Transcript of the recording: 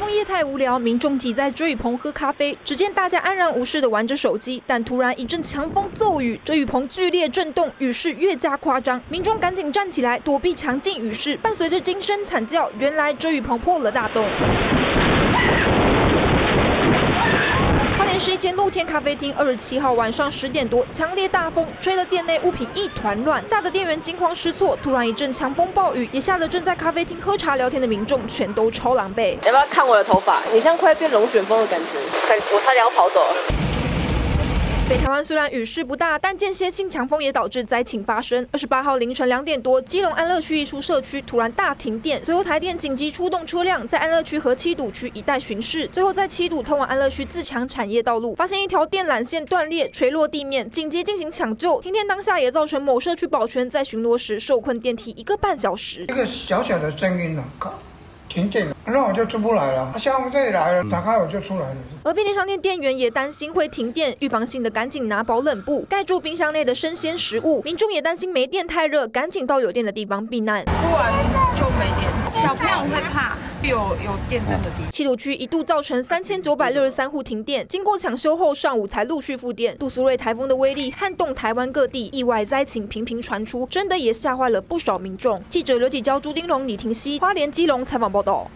风夜太无聊，民众挤在遮雨棚喝咖啡。只见大家安然无事的玩着手机，但突然一阵强风骤雨，遮雨棚剧烈震动，雨势越加夸张。民众赶紧站起来躲避强劲雨势，伴随着惊声惨叫，原来遮雨棚破了大洞。 是一间露天咖啡厅，27号晚上10点多，强烈大风吹得店内物品一团乱，吓得店员惊慌失措。突然一阵强风暴雨，也吓得正在咖啡厅喝茶聊天的民众全都超狼狈。要不要看我的头发？你像快变龙卷风的感觉，我差点要跑走了。 北台湾虽然雨势不大，但间歇性强风也导致灾情发生。28号凌晨2点多，基隆安乐区一处社区突然大停电，随后台电紧急出动车辆在安乐区和七堵区一带巡视，最后在七堵通往安乐区自强产业道路发现一条电缆线断裂垂落地面，紧急进行抢救。停电当下也造成某社区保全在巡逻时受困电梯1个半小时。这个小小的声音呢？ 停电了，那我就出不来了。消防队来了，打开我就出来了。而便利商店店员也担心会停电，预防性的赶紧拿保冷布盖住冰箱内的生鲜食物。民众也担心没电太热，赶紧到有电的地方避难，不然就没电。小朋友会怕。 有电灯的地方，七堵区一度造成3963户停电，经过抢修后，上午才陆续复电。杜苏芮台风的威力撼动台湾各地，意外灾情频频传出，真的也吓坏了不少民众。记者刘启娇、朱丁荣、李廷熙，花莲、基隆采访报道。